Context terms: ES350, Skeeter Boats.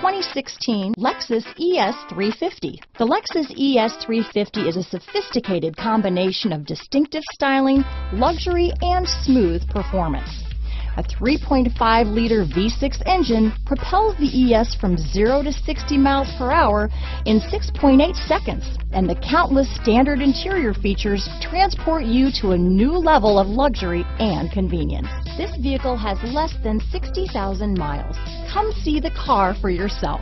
2016 Lexus ES350. The Lexus ES350 is a sophisticated combination of distinctive styling, luxury, and smooth performance. A 3.5-liter V6 engine propels the ES from 0 to 60 miles per hour in 6.8 seconds, and the countless standard interior features transport you to a new level of luxury and convenience. This vehicle has less than 60,000 miles. Come see the car for yourself.